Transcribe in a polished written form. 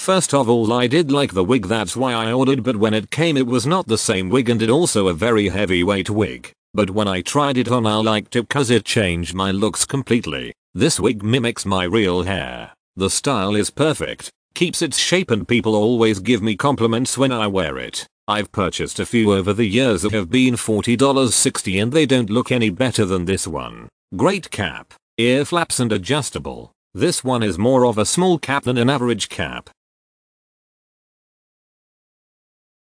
First of all, I did like the wig, that's why I ordered, but when it came it was not the same wig and it also a very heavyweight wig. But when I tried it on I liked it cause it changed my looks completely. This wig mimics my real hair. The style is perfect, keeps its shape, and people always give me compliments when I wear it. I've purchased a few over the years that have been $40.60 and they don't look any better than this one. Great cap, ear flaps and adjustable. This one is more of a small cap than an average cap.